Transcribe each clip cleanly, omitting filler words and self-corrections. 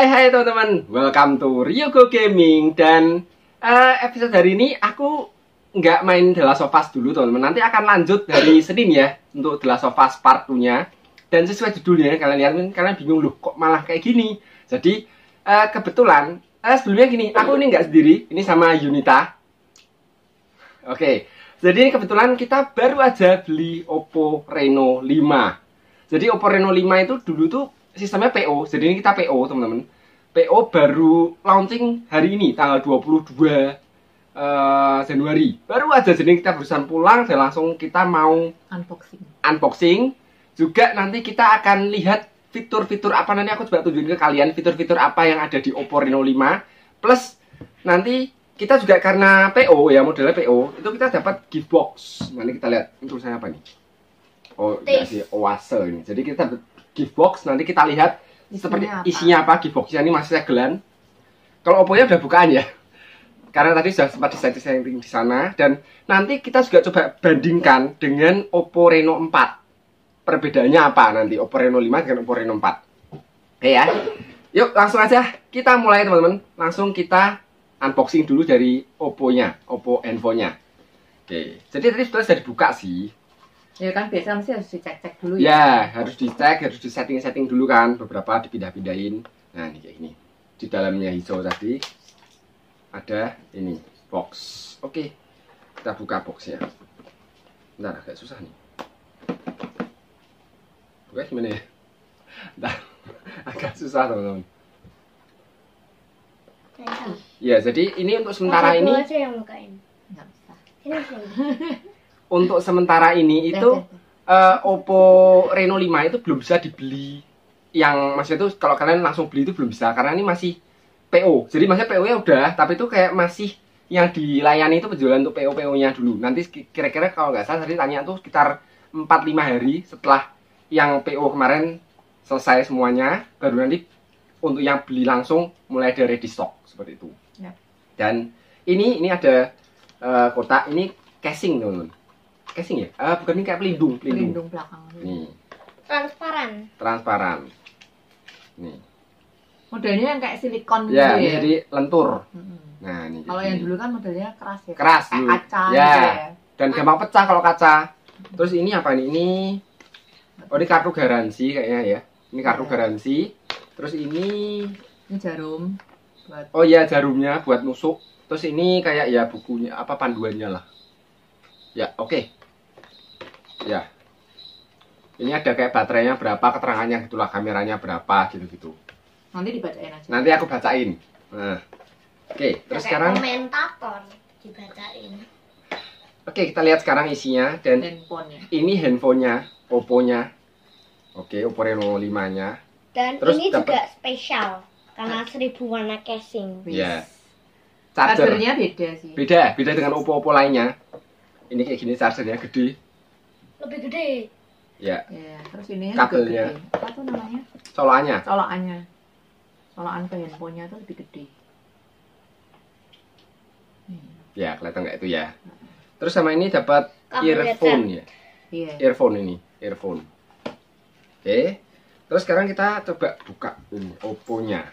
Hai teman-teman, welcome to Ryu Go Gaming. Dan episode hari ini aku nggak main The Last of Us dulu teman-teman. Nanti akan lanjut dari Senin ya, untuk The Last of Us Part 2-nya. Dan sesuai judulnya, kalian lihat, kalian bingung loh kok malah kayak gini. Jadi kebetulan, sebelumnya gini, aku ini nggak sendiri, ini sama Yunita. Oke, jadi ini kebetulan kita baru aja beli Oppo Reno5. Jadi Oppo Reno5 itu dulu tuh sistemnya PO, jadi ini kita PO teman-teman. PO baru launching hari ini tanggal 22 Januari. Baru aja, jadi kita barusan pulang dan langsung kita mau unboxing. Juga nanti kita akan lihat fitur-fitur apa, nanti aku coba tunjukin ke kalian fitur-fitur apa yang ada di Oppo Reno5. Plus nanti kita juga karena PO ya, modelnya PO, itu kita dapat gift box. Nanti kita lihat tulisannya apa nih. Oh, ya sih, Oase ini. Jadi kita dapat gift box, nanti kita lihat seperti isinya apa. Gift boxnya ini masih segelan. Kalau Oppo-nya udah bukaan ya, karena tadi sudah sempat disetting di sana. Dan nanti kita juga coba bandingkan dengan Oppo Reno4, perbedaannya apa nanti Oppo Reno5 dengan Oppo Reno4. Oke ya, yuk langsung aja kita mulai teman-teman. Langsung kita unboxing dulu dari Oppo-nya, Oppo Reno4-nya. Oke, jadi tadi sudah dibuka sih. Ya kan biasanya mesti harus dicek-cek dulu ya. Ya, harus dicek, harus disetting-setting dulu kan. Beberapa dipindah-pindahin. Nah, ini kayak gini. Di dalamnya hijau tadi ada ini, box. Oke, kita buka boxnya. Bentar, agak susah nih. Buka gimana ya? Bentar, agak susah teman-teman. Ya, jadi ini untuk sementara ini. Aku aja yang bukain. Nggak bisa. Ini untuk sementara ini itu Oppo Reno5 itu belum bisa dibeli. Yang maksudnya itu kalau kalian langsung beli itu belum bisa, karena ini masih PO. Jadi maksudnya PO-nya udah, tapi itu kayak masih yang dilayani itu penjualan untuk PO-nya dulu. Nanti kira-kira kalau nggak salah tadi tanya tuh sekitar 4-5 hari setelah yang PO kemarin selesai semuanya, baru nanti untuk yang beli langsung mulai dari ready stock seperti itu. Ya. Dan ini ada kotak, ini casing teman-teman. Casing ya? Bukan, ini kayak pelindung belakang. Nih. Transparan. Nih. Modelnya yang kayak silikon ya, gitu ya. Jadi lentur. Nah, ini. Kalau yang dulu kan modelnya keras ya. Keras. Kayak kaca ya. Gitu ya. Dan gampang pecah kalau kaca. Terus ini apa nih? Ini oh, ini kartu garansi kayaknya ya. Ini kartu garansi. Terus ini jarum buat... Oh iya, jarumnya buat nusuk. Terus ini kayak ya bukunya, apa panduannya lah. Ya, oke. Ya. Ini ada kayak baterainya berapa, keterangannya gitulah, kameranya berapa, gitu-gitu. Nanti dibacain aja. Nanti aku bacain. Nah. Oke, terus sekarang komentator dibacain. Oke, kita lihat sekarang isinya dan handphonenya. Ini handphonenya, Oppo-nya. Oke, Oppo Reno5-nya. Dan terus ini dapet... juga spesial karena 1000 warna casing. Iya. Chargernya beda sih. Beda dengan Oppo-Oppo lainnya. Ini kayak gini, chargernya gede. Lebih gede. Ya. Ya, terus ini kabelnya. Apa tuh namanya? Colokannya. Colokan ke handphonenya tuh lebih gede. Ya, kelihatan nggak itu ya. Terus sama ini dapat earphone ya. Iya. Earphone. Oke. Terus sekarang kita coba buka ini Oppo-nya.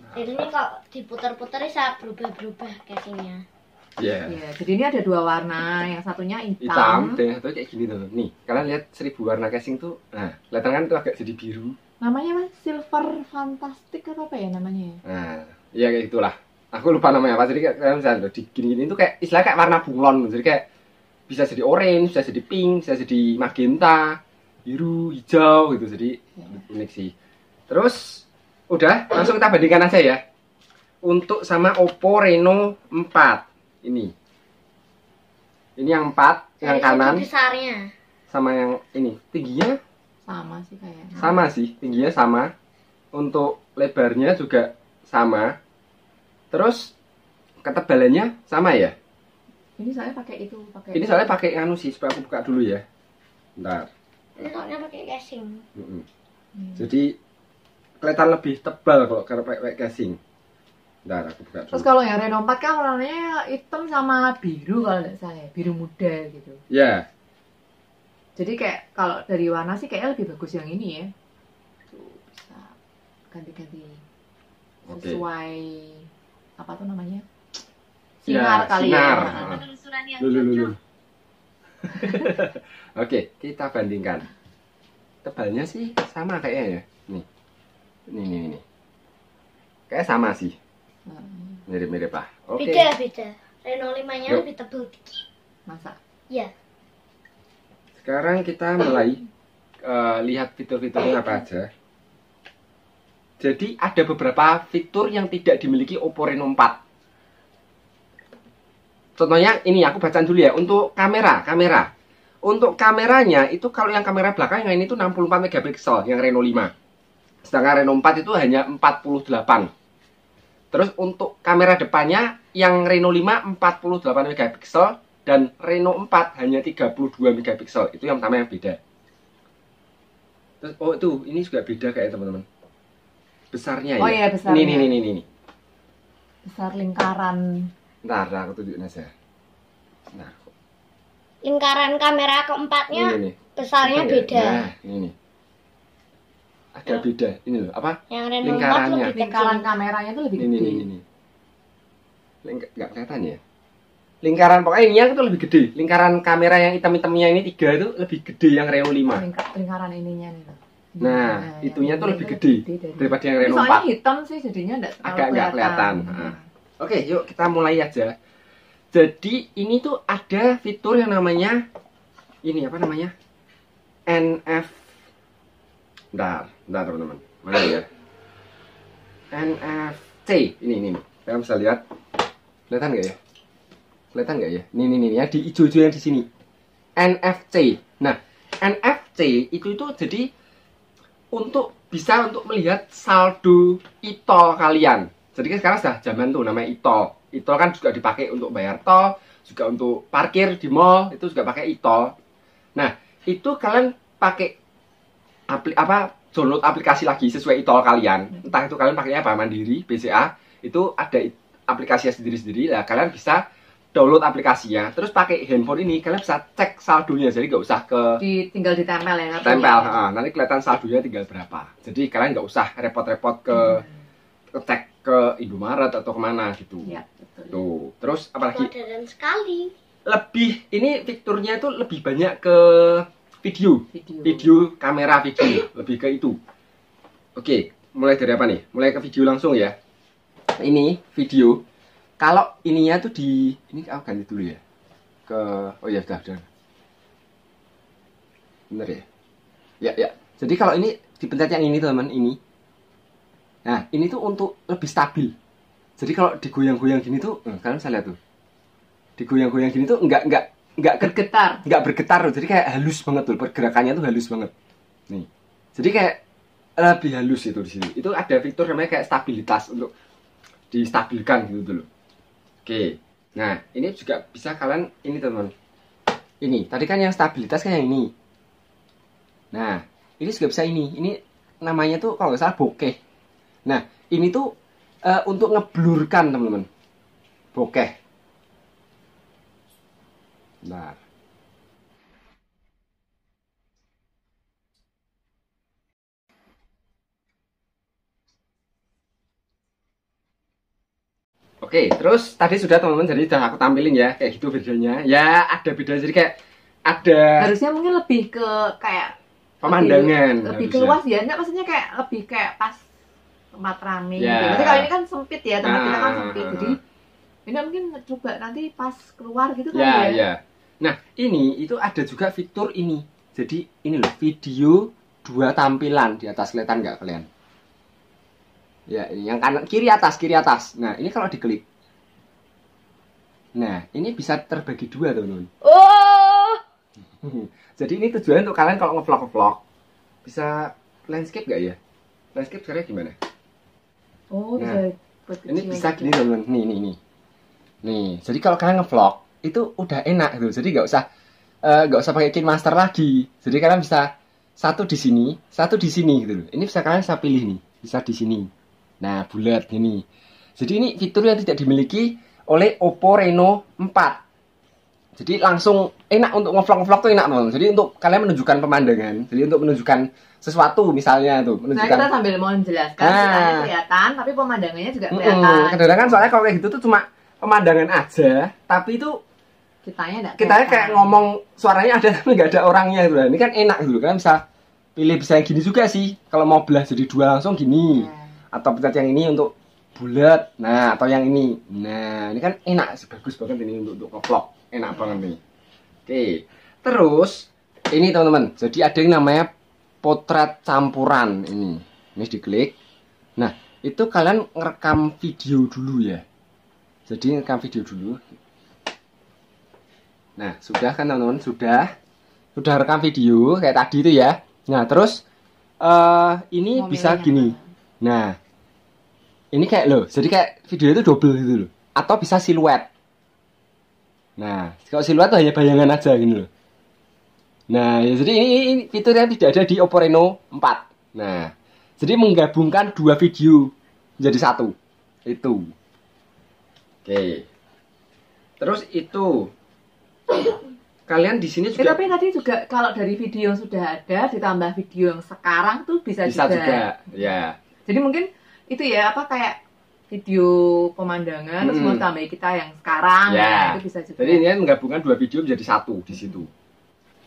Nah. Ini kok diputar-putar saat berubah-berubah casingnya. Yeah. Ya, jadi ini ada dua warna, yang satunya hitam dan yang satunya kayak gini tuh. Nih, kalian lihat 1000 warna casing tuh. Nah, kelihatan kan tuh agak jadi biru. Namanya mas Silver Fantastic apa ya namanya? Nah, iya kayak gitulah. Aku lupa namanya apa. Jadi kalian bisa di gini-gini tuh kayak istilah kayak warna bunglon. Jadi kayak bisa jadi orange, bisa jadi pink, bisa jadi magenta, biru, hijau gitu. Jadi unik sih. Terus udah, langsung kita bandingkan aja ya. Untuk sama Oppo Reno4. Ini yang 4, yang kanan besarnya. Sama yang ini, tingginya sama sih kayaknya. Sama sih, tingginya sama. Untuk lebarnya juga sama. Terus ketebalannya sama ya? Ini soalnya pakai itu, pakai. Ini soalnya pakai anu sih, supaya aku buka dulu ya. Bentar. Ini soalnya pakai casing. Jadi kelihatan lebih tebal kalau pakai casing. Bentar, aku buka dulu. Terus kalau yang Reno4 kan warnanya hitam sama biru kalau nggak salah, biru muda gitu. Ya. Yeah. Jadi kayak kalau dari warna sih kayaknya lebih bagus yang ini ya. Tuh, bisa ganti-ganti. sesuai apa tuh namanya? Sinar kali ya. Penelusuran yang cocok. Oke, kita bandingkan. Tebalnya sih sama kayaknya ya. Nih. Ini. Kayak sama sih. Mirip-mirip lah. Oke. Beda. Reno5-nya lebih tebal dikit. Masa? Iya. Sekarang kita mulai lihat fitur-fiturnya apa aja. Jadi ada beberapa fitur yang tidak dimiliki Oppo Reno4. Contohnya ini aku bacaan dulu ya. Untuk kamera. Untuk kameranya itu kalau yang kamera belakang yang ini tuh 64 megapiksel yang Reno5. Sedangkan Reno4 itu hanya 48. Terus untuk kamera depannya yang Reno5 48 megapiksel dan Reno4 hanya 32 megapiksel. Itu yang pertama yang beda. Terus ini juga beda kayak teman-teman. Besarnya ya. Oh iya, besarnya. Ini. Besar lingkaran. Bentar, aku tunjukin aja. Nah. Lingkaran kamera keempatnya ini. Besarnya beda. Nah, ini. Agak beda. Ini loh, apa? Yang lingkarannya. Lingkaran kameranya itu lebih gede. Ini. Enggak kelihatan ya? Lingkaran pokoknya ini yang itu lebih gede. Lingkaran kamera yang hitam-hitamnya ini 3 itu lebih gede yang Reno5. Lingkaran ininya nih. Nah, itunya tuh lebih gede daripada yang Reno4. Soalnya hitam sih jadinya agak nggak kelihatan. Nah. Oke, yuk kita mulai aja. Jadi ini tuh ada fitur yang namanya Bentar, teman-teman. Mana ya? NFC. Ini. Kalian bisa lihat. Kelihatan nggak ya? Ini di ijo-ijo yang di sini. NFC. Nah, NFC itu jadi bisa untuk melihat saldo e-tol kalian. Jadi kan sekarang sudah zaman tuh namanya e-tol. E-tol kan juga dipakai untuk bayar tol, juga untuk parkir di mall, itu juga pakai e-tol. Nah, itu kalian pakai download aplikasi lagi sesuai e-tol kalian. Entah itu kalian pakai apa, Mandiri, BCA, itu ada aplikasinya sendiri-sendiri. Nah, kalian bisa download aplikasinya, terus pakai handphone ini kalian bisa cek saldonya, jadi nggak usah tinggal ditempel ya. Nanti kelihatan saldonya tinggal berapa. Jadi kalian nggak usah repot-repot cek ke Indomaret atau kemana gitu. Ya, betul. Tuh, terus apalagi? Modern sekali. Fiturnya itu lebih banyak ke video kamera video, lebih ke itu. Oke, mulai dari apa nih? Mulai ke video langsung ya. Ini video. Kalau ininya tuh ini aku ganti dulu ya. Sudah. Bener ya? Ya. Jadi kalau ini dipencet yang ini teman, ini. Nah, ini tuh untuk lebih stabil. Jadi kalau digoyang-goyang gini tuh, kalian bisa lihat tuh. Digoyang-goyang gini tuh enggak bergetar. Enggak bergetar loh. Jadi kayak halus banget tuh, pergerakannya tuh halus banget. Nih. Jadi kayak lebih halus itu di sini. Itu ada fitur namanya kayak stabilitas untuk distabilkan gitu dulu. Oke. Nah, ini juga bisa kalian teman-teman. Ini, tadi kan yang stabilitas kan yang ini. Nah, ini juga bisa ini. Ini namanya tuh kalau nggak salah bokeh. Nah, ini tuh untuk ngeblurkan teman-teman. Bokeh. Nah. Oke, terus tadi sudah teman-teman, jadi sudah aku tampilin ya, kayak gitu bedanya. Ya, ada beda, jadi kayak ada. Harusnya mungkin lebih ke kayak pemandangan. Lebih luas ya, enggak maksudnya kayak lebih kayak pas tempat rame gitu. Jadi kalau ini kan sempit ya, tempat kita kan sempit. Jadi ini mungkin coba nanti pas keluar gitu kan ya. Iya. Nah, ini itu ada juga fitur ini. Jadi ini loh, video 2 tampilan di atas, kelihatan nggak kalian? Ya, ini yang kanan, kiri atas. Nah, ini kalau diklik. Nah, ini bisa terbagi 2, teman-teman. Oh. Jadi ini tujuan untuk kalian kalau ngevlog. Bisa landscape nggak ya? Landscape caranya gimana? Oh, nah, ini bisa gini, teman-teman. Nih. Jadi kalau kalian ngevlog itu udah enak gitu. Jadi nggak usah pakai KineMaster lagi. Jadi kalian bisa satu di sini, satu di sini gitu. Ini bisa kalian pilih nih. Bisa di sini. Nah, bulat gini. Jadi ini fitur yang tidak dimiliki oleh Oppo Reno4. Jadi langsung enak untuk ngevlog-ngevlog tuh enak teman. Jadi untuk kalian menunjukkan pemandangan. Jadi untuk menunjukkan sesuatu misalnya tuh. Menunjukkan... Nah kita sambil mau menjelaskan, nah, kelihatan tapi pemandangannya juga kelihatan. Kadang-kadang kan soalnya kalau kayak gitu tuh cuma pemandangan aja. Tapi itu kitanya kayak ngomong suaranya ada tapi nggak ada orangnya gitu. Ini kan enak gitu kan bisa pilih bisa yang gini juga sih. Kalau mau belah jadi dua langsung gini. Atau pencet yang ini untuk bulat. Nah atau yang ini. Nah ini kan enak sih, bagus banget ini untuk ngevlog. Enak banget nih. Oke, terus ini teman-teman, jadi ada yang namanya potret campuran ini. Ini diklik. Nah, itu kalian ngerekam video dulu ya. Jadi ngerekam video dulu. Nah, sudah kan teman-teman, sudah rekam video kayak tadi itu ya. Nah, terus ini mau bisa gini. Apa? Nah, ini kayak loh, jadi kayak video itu double gitu loh. Atau bisa siluet. Nah, kalau siluet tuh hanya bayangan aja gini loh. Nah, ya jadi ini fitur yang tidak ada di Oppo Reno4. Nah, jadi menggabungkan dua video menjadi satu. Itu. Oke. Terus itu kalian di sini juga. Tapi tadi juga kalau dari video yang sudah ada ditambah video yang sekarang tuh bisa juga. Ya. Jadi mungkin itu ya apa kayak video pemandangan terus mau tambahin kita yang sekarang ya. Itu bisa juga. Jadi ini menggabungkan dua video menjadi satu di situ.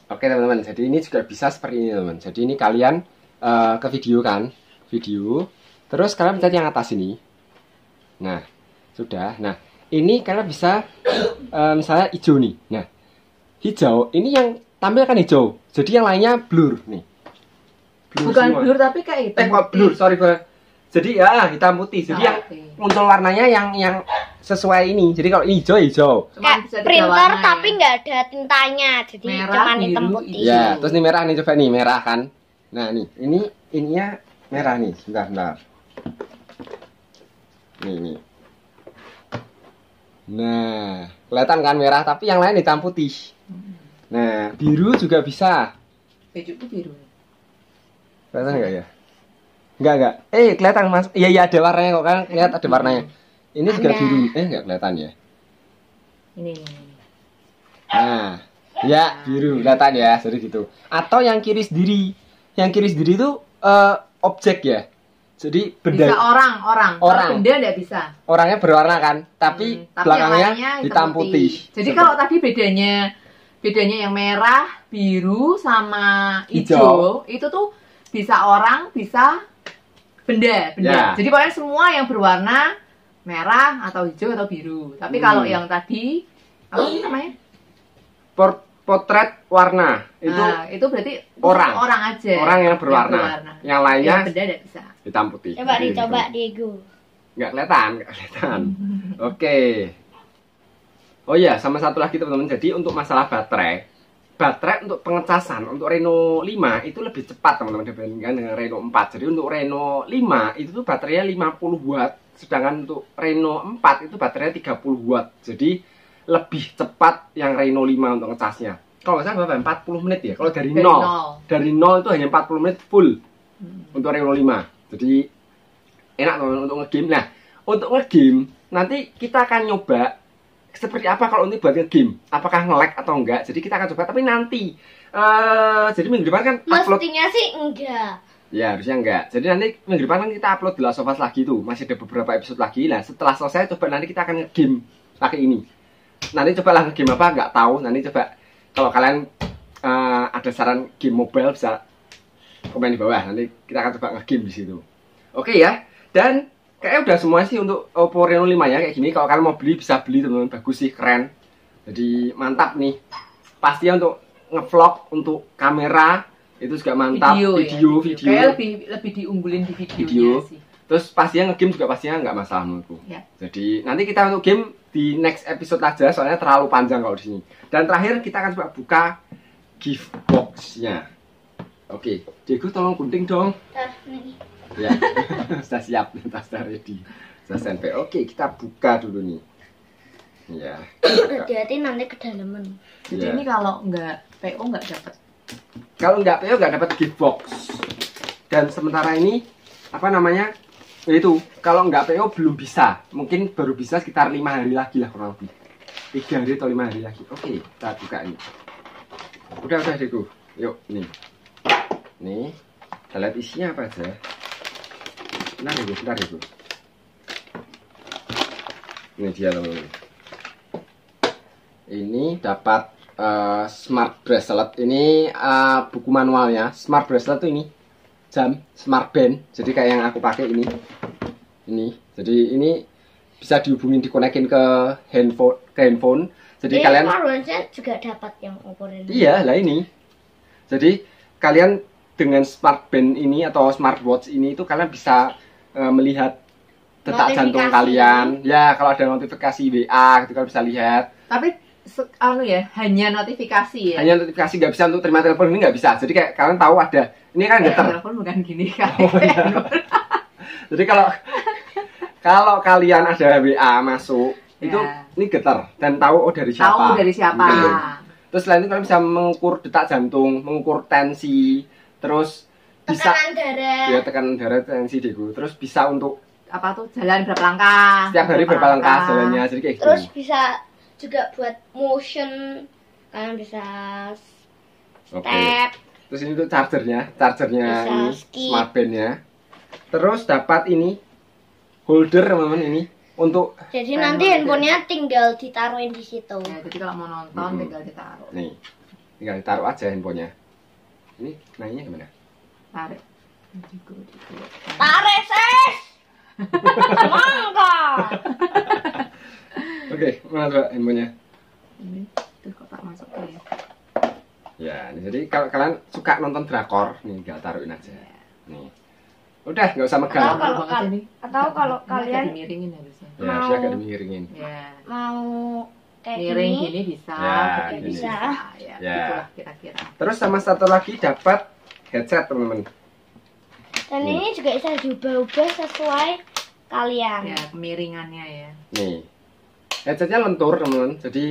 Oke teman-teman, jadi ini juga bisa seperti ini teman. Jadi ini kalian ke video kan, video. Terus kalian pencet yang atas ini. Nah, sudah. Nah, ini kalian bisa misalnya hijau nih. Nah, hijau ini yang tampilkan hijau. Jadi yang lainnya blur nih. Blur bukan semua. Blur tapi kayak hitam. Kok blur, sorry gue. Jadi ya hitam putih. Jadi yang muncul warnanya yang sesuai ini. Jadi kalau ini hijau. Kayak printer tapi nggak ada tintanya. Jadi cuma hitam putih. Ya, terus ini merah nih, coba nih merah kan. Nah, nih, ini ininya merah nih. Sebentar. Nih. Nah, kelihatan kan merah tapi yang lain hitam putih. Nah, biru juga bisa. Baju itu biru. Kelihatan nggak ya? Enggak. Kelihatan Mas. Iya ada warnanya kok kan. Lihat ada warnanya. Ini juga biru. Enggak kelihatan ya. Ini. Nah, ya biru kelihatan ya, jadi gitu. Atau yang kiri sendiri. Yang kiri sendiri itu objek ya. Jadi benda. Bisa orang. Benda enggak bisa. Orangnya berwarna kan, tapi belakangnya hitam putih. Jadi kalau tadi bedanya yang merah, biru sama hijau, itu tuh bisa orang, bisa benda. Ya. Jadi pokoknya semua yang berwarna merah atau hijau atau biru. Tapi kalau yang tadi apa sih namanya? Potret warna. Itu berarti orang aja. Orang yang berwarna. Yang lainnya yang benda tidak bisa. Hitam putih. Coba dicoba gitu. Diego. Enggak kelihatan. Oke. Oh iya, sama satu lagi teman-teman. Jadi untuk masalah baterai untuk pengecasan untuk Reno 5 itu lebih cepat teman-teman dibandingkan dengan Reno 4. Jadi untuk Reno 5 itu tuh baterainya 50 watt, sedangkan untuk Reno 4 itu baterainya 30 watt. Jadi lebih cepat yang Reno 5 untuk ngecasnya. Kalau nggak salah 40 menit ya. Kalau dari nol. Dari nol itu hanya 40 menit full untuk Reno 5. Jadi enak teman-teman untuk nge-game. Nah, untuk nge-game nanti kita akan nyoba seperti apa kalau untuk buat game, apakah nge-lag atau enggak. Jadi kita akan coba, tapi nanti jadi minggu depan kan upload. Mestinya sih enggak. Ya, harusnya enggak. Jadi nanti minggu depan kan kita upload The Last of Us lagi tuh. Masih ada beberapa episode lagi. Nah, setelah selesai coba nanti kita akan nge-game pakai ini. Nanti cobalah nge-game apa enggak tahu. Nanti coba kalau kalian ada saran game mobile bisa komen di bawah. Nanti kita akan coba nge-game di situ. Oke ya. Dan kayaknya udah semua sih untuk Oppo Reno 5 ya kayak gini. Kalau kalian mau beli bisa beli teman-teman, bagus sih, keren. Jadi mantap nih. Pastinya untuk ngevlog, untuk kamera itu juga mantap. Video. Kayak lebih diunggulin di video sih. Terus pastinya nge-game juga pastinya nggak masalah menurutku. Ya. Jadi nanti kita untuk game di next episode aja soalnya terlalu panjang kalau di sini. Dan terakhir kita akan coba buka gift box-nya. Oke, Diego tolong gunting dong. Ya, sudah siap, sudah ready, sudah sampai. Oke, kita buka dulu nih. Ya. Hati-hati nanti kedalaman. Jadi ini kalau nggak PO nggak dapat. Kalau nggak PO nggak dapat gift box. Dan sementara ini apa namanya? Itu kalau nggak PO belum bisa. Mungkin baru bisa sekitar 5 hari lagi lah kurang lebih. 3 hari atau 5 hari lagi. Oke, kita buka ini. Udah adikku. Yuk, nih. Nih. Kita lihat isinya apa aja. Bentar ya, Bu. Ini dia, teman-teman. Ini dapat smart bracelet. Ini buku manualnya. Smart bracelet tuh ini. Jam smart band. Jadi kayak yang aku pakai ini. Ini. Jadi ini bisa dihubungin, dikonekin ke handphone, Jadi kalian juga dapat yang Oppo Reno. Iya, lah ini. Jadi kalian dengan smart band ini atau smartwatch ini itu kalian bisa melihat detak jantung kalian. Ya, kalau ada notifikasi WA gitu kalian bisa lihat. Tapi hanya notifikasi ya. Hanya notifikasi, nggak bisa untuk terima telepon, ini nggak bisa. Jadi kayak kalian tahu ada. Ini kan getar. Telepon bukan gini kan. Oh, ya. Jadi kalau kalian ada WA masuk, itu ini getar dan tahu dari siapa. Gitu. Terus selain itu kalian bisa mengukur detak jantung, mengukur tensi, terus bisa tekanan darah. Ya, tekanan darah, tensi degu. Terus bisa untuk apa tuh? Jalan berapa langkah? Setiap hari berapa langkah jalannya, jadi kayak gitu. Terus bisa juga buat motion, kalian bisa step. Terus ini tuh chargernya, ini smart band-nya. Terus dapat ini holder, teman-teman, ini untuk jadi nanti handphonenya tinggal ditaruhin di situ. Ya, jadi kalau mau nonton tinggal ditaruh. Nih, tinggal ditaruh aja handphonenya. Ini naiknya gimana? Tarik. Tarik, sis. Mangga. Oke, mana coba handphonenya? Ini tuh kok tak masuk ke ya. Ya, ini jadi kalau kalian suka nonton drakor, nih tinggal taruhin aja. Nih. Udah, nggak usah megang. Atau kalau kalian miringin harusnya. Ya, harusnya agak dimiringin. Ya. Mau kayak miring gini bisa, ya, bisa. Ya, itulah kira-kira. Terus sama satu lagi dapat headset, teman-teman. Dan ini juga bisa diubah-ubah sesuai kalian. Ya, kemiringannya ya. Nih. Headsetnya lentur, teman-teman. Jadi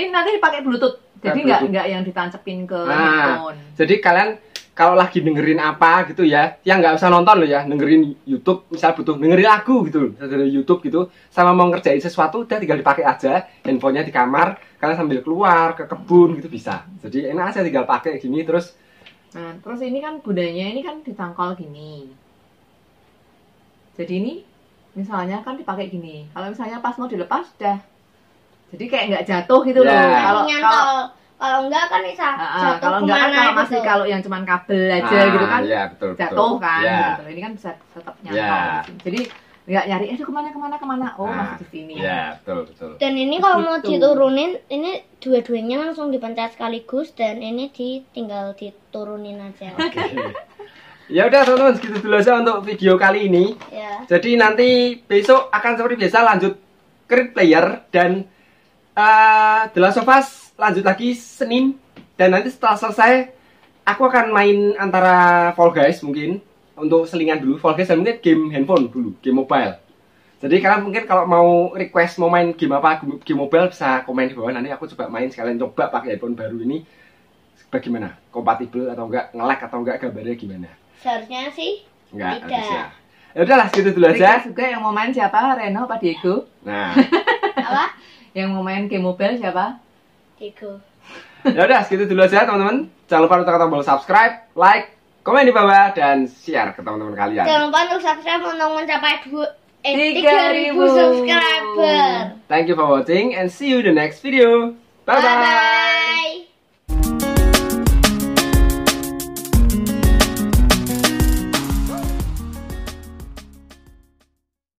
ini nanti dipakai Bluetooth. Jadi nggak yang ditancepin ke handphone. Jadi kalian kalau lagi dengerin apa gitu ya, yang nggak usah nonton loh ya, dengerin YouTube, misal butuh dengerin lagu gitu, dari YouTube gitu, sama mau ngerjain sesuatu, udah tinggal dipakai aja, handphonenya di kamar, kalian sambil keluar ke kebun gitu bisa. Jadi enak aja tinggal pakai gini terus. Nah, terus ini kan budanya ini kan ditangkal gini. Jadi ini misalnya kan dipakai gini. Kalau misalnya pas mau dilepas dah, jadi kayak nggak jatuh gitu loh. Kalau enggak kan bisa jatuh kemana kan, masih gitu. Kalau yang cuman kabel aja gitu kan jatuh kan gitu. Ini kan bisa tetap nyantol jadi nggak nyari aduh kemana oh masih di sini betul dan ini kalau mau diturunin ini dua-duanya langsung dipencet sekaligus dan ini tinggal diturunin aja. Ya udah teman-teman, segitu dulu aja untuk video kali ini jadi nanti besok akan seperti biasa lanjut Crit Player dan The Last of Us lanjut lagi Senin dan nanti setelah selesai aku akan main antara Fall Guys mungkin untuk selingan dulu Fall Guys dan mungkin game handphone dulu, game mobile. Jadi kalian mungkin kalau mau request mau main game apa, game mobile bisa komen di bawah nanti aku coba main sekalian coba pakai handphone baru ini bagaimana? Kompatibel atau enggak? Nge-lag atau enggak? Gambarnya gimana? Seharusnya sih enggak. Tidak. Ya udahlah segitu dulu aja. Juga yang mau main siapa? Reno apa Diego? Nah. Apa? Yang mau main game mobile siapa? Ya udah segitu dulu aja teman-teman. Jangan lupa untuk tombol subscribe, like, komen di bawah dan share ke teman-teman kalian. Jangan lupa untuk subscribe untuk mencapai 3.000 subscriber. Thank you for watching and see you the next video. Bye bye.